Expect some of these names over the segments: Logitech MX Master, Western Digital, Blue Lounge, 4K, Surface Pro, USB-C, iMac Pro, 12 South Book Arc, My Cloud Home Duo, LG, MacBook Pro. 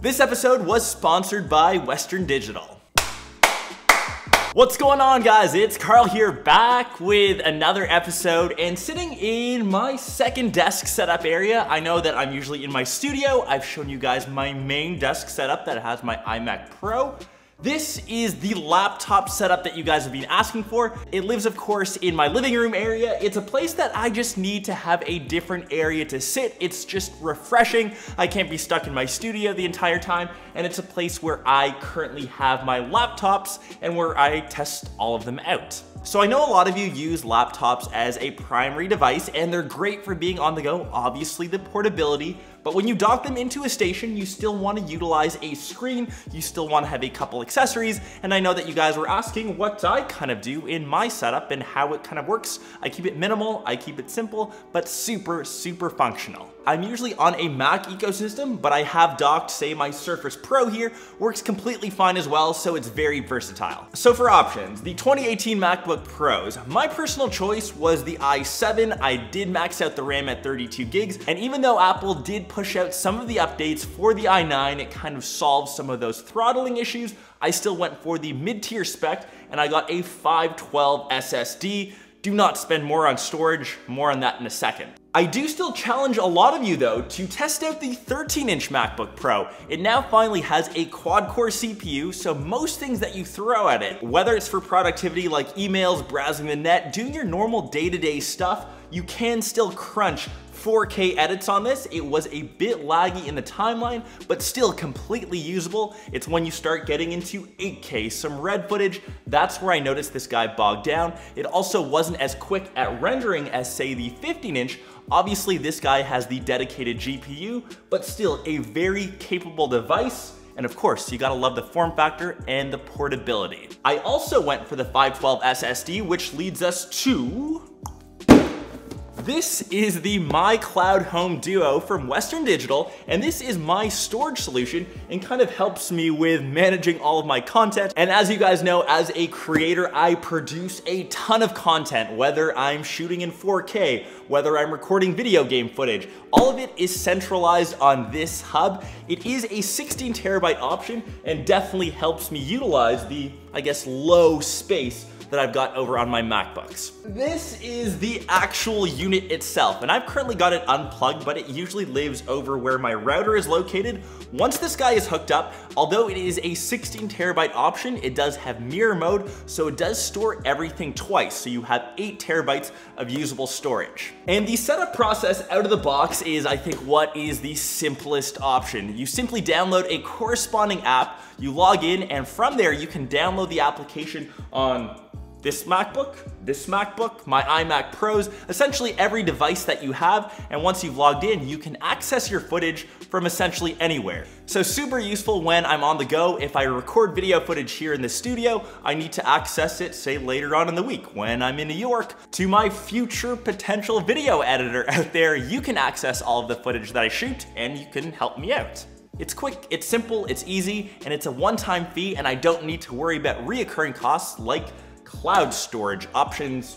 This episode was sponsored by Western Digital. What's going on, guys? It's Carl here, back with another episode and sitting in my second desk setup area. I know that I'm usually in my studio. I've shown you guys my main desk setup that has my iMac Pro. This is the laptop setup that you guys have been asking for. It lives, of course, in my living room area. It's a place that I just need to have a different area to sit. It's just refreshing. I can't be stuck in my studio the entire time, and it's a place where I currently have my laptops and where I test all of them out. So I know a lot of you use laptops as a primary device, and they're great for being on the go, obviously the portability, but when you dock them into a station, you still want to utilize a screen, you still want to have a couple accessories, and I know that you guys were asking what I kind of do in my setup and how it kind of works. I keep it minimal, I keep it simple, but super, super functional. I'm usually on a Mac ecosystem, but I have docked, say, my Surface Pro here, works completely fine as well, so it's very versatile. So for options, the 2018 MacBook Pros, my personal choice was the i7. I did max out the RAM at 32 gigs, and even though Apple did push out some of the updates for the i9, it kind of solves some of those throttling issues. I still went for the mid-tier spec, and I got a 512 SSD. Do not spend more on storage, more on that in a second. I do still challenge a lot of you though to test out the 13-inch MacBook Pro. It now finally has a quad-core CPU, so most things that you throw at it, whether it's for productivity like emails, browsing the net, doing your normal day-to-day stuff, you can still crunch 4K edits on this. It was a bit laggy in the timeline, but still completely usable. It's when you start getting into 8K, some red footage, that's where I noticed this guy bogged down. It also wasn't as quick at rendering as, say, the 15-inch. Obviously, this guy has the dedicated GPU, but still a very capable device. And of course, you gotta love the form factor and the portability. I also went for the 512 SSD, which leads us to... This is the My Cloud Home Duo from Western Digital, and this is my storage solution and kind of helps me with managing all of my content. And as you guys know, as a creator, I produce a ton of content, whether I'm shooting in 4K, whether I'm recording video game footage, all of it is centralized on this hub. It is a 16 terabyte option and definitely helps me utilize the, I guess, low space that I've got over on my MacBooks. This is the actual unit itself, and I've currently got it unplugged, but it usually lives over where my router is located. Once this guy is hooked up, although it is a 16 terabyte option, it does have mirror mode, so it does store everything twice, so you have 8 terabytes of usable storage. And the setup process out of the box is, I think, what is the simplest option. You simply download a corresponding app, you log in, and from there you can download the application on this MacBook, my iMac Pros, essentially every device that you have. And once you've logged in, you can access your footage from essentially anywhere. So super useful when I'm on the go. If I record video footage here in the studio, I need to access it, say, later on in the week when I'm in New York. To my future potential video editor out there, you can access all of the footage that I shoot and you can help me out. It's quick, it's simple, it's easy, and it's a one-time fee, and I don't need to worry about reoccurring costs like cloud storage options.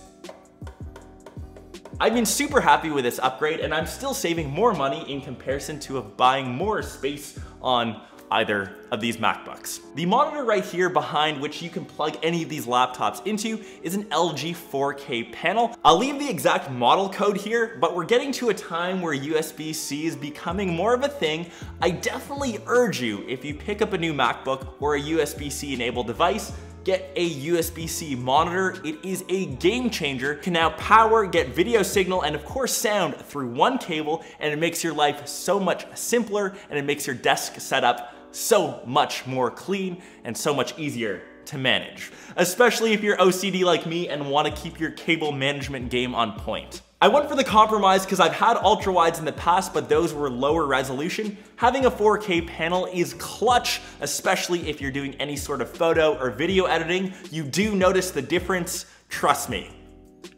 I've been super happy with this upgrade, and I'm still saving more money in comparison to buying more space on either of these MacBooks. The monitor right here behind which you can plug any of these laptops into is an LG 4K panel. I'll leave the exact model code here, but we're getting to a time where USB-C is becoming more of a thing. I definitely urge you, if you pick up a new MacBook or a USB-C enabled device, get a USB-C monitor. It is a game changer. Can now power, get video signal, and of course sound through one cable, and it makes your life so much simpler, and it makes your desk setup so much more clean and so much easier to manage, especially if you're OCD like me and want to keep your cable management game on point. I went for the compromise because I've had ultra wides in the past, but those were lower resolution. Having a 4K panel is clutch, especially if you're doing any sort of photo or video editing. You do notice the difference, trust me.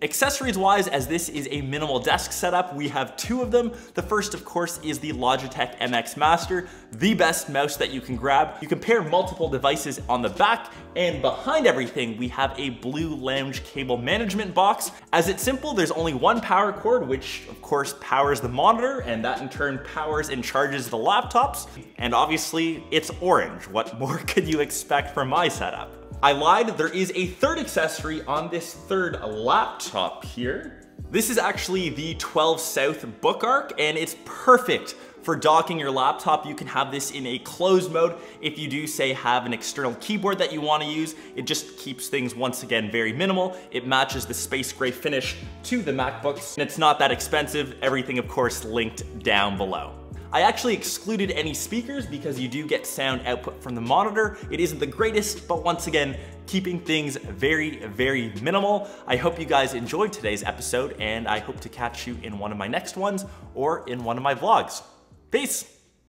Accessories wise, as this is a minimal desk setup, we have two of them. The first, of course, is the Logitech MX Master, the best mouse that you can grab. You can pair multiple devices on the back, and behind everything, we have a Blue Lounge cable management box. As it's simple, there's only one power cord, which of course powers the monitor, and that in turn powers and charges the laptops. And obviously it's orange. What more could you expect from my setup? I lied, there is a third accessory on this third laptop here. This is actually the 12 South Book Arc, and it's perfect for docking your laptop. You can have this in a closed mode. If you do, say, have an external keyboard that you want to use, it just keeps things, once again, very minimal. It matches the space gray finish to the MacBooks, and it's not that expensive. Everything, of course, linked down below. I actually excluded any speakers because you do get sound output from the monitor. It isn't the greatest, but once again, keeping things very, very minimal. I hope you guys enjoyed today's episode, and I hope to catch you in one of my next ones or in one of my vlogs. Peace.